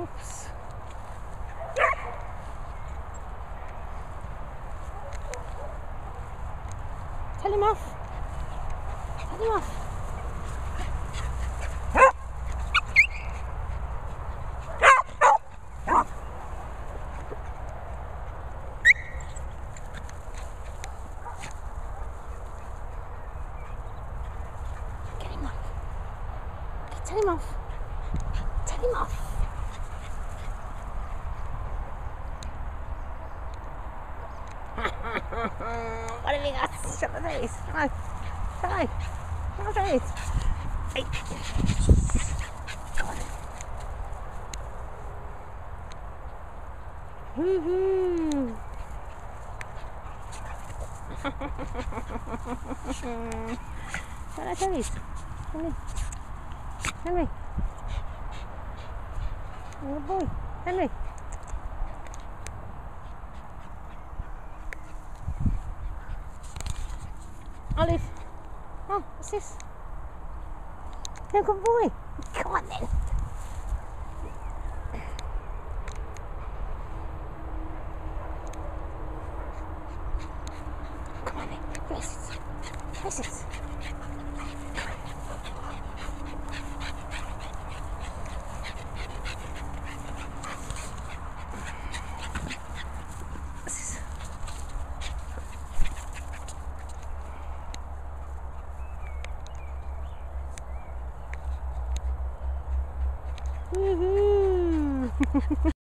Oops. Tell him off. Tell him off. Get him off. Tell him off. Tell him off. What have you got? Shut the face. No. No. No face. Hey. Go on. Woohoo. What a face. Henry. Henry. Good boy. Henry. Olive. Oh, what's this? You're a good boy. Come on then. Come on then. Press it. Press it. Woohoo!